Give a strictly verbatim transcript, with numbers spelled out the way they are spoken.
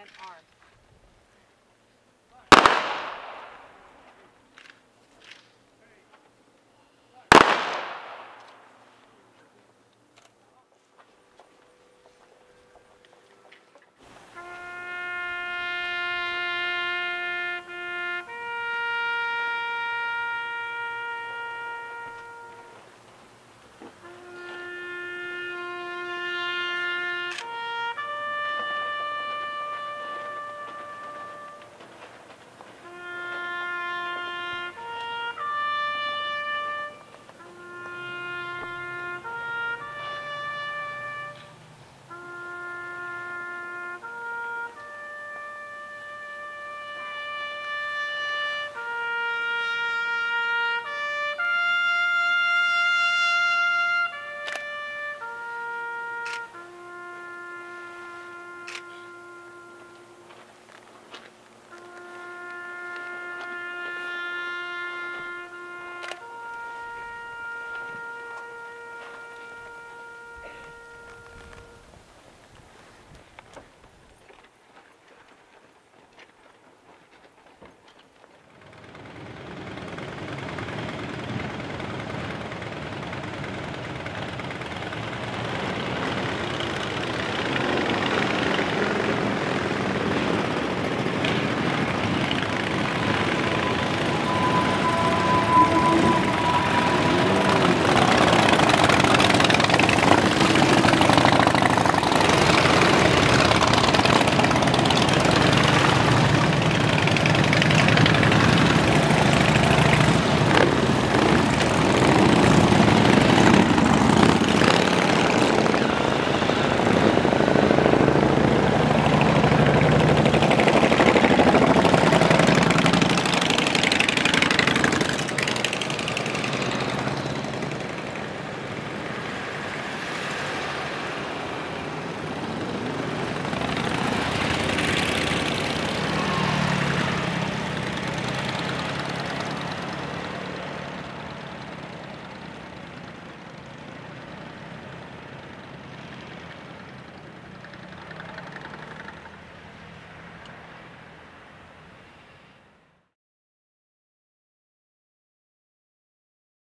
and R.